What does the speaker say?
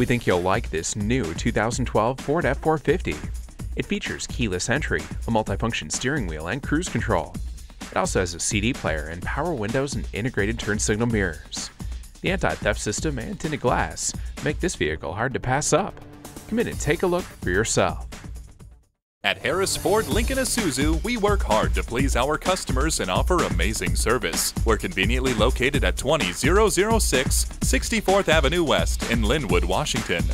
We think you'll like this new 2012 Ford F450. It features keyless entry, a multifunction steering wheel, and cruise control. It also has a CD player and power windows and integrated turn signal mirrors. The anti-theft system and tinted glass make this vehicle hard to pass up. Come in and take a look for yourself. At Harris Ford Lincoln Isuzu, we work hard to please our customers and offer amazing service. We're conveniently located at 20006 64th Avenue West in Lynnwood, Washington.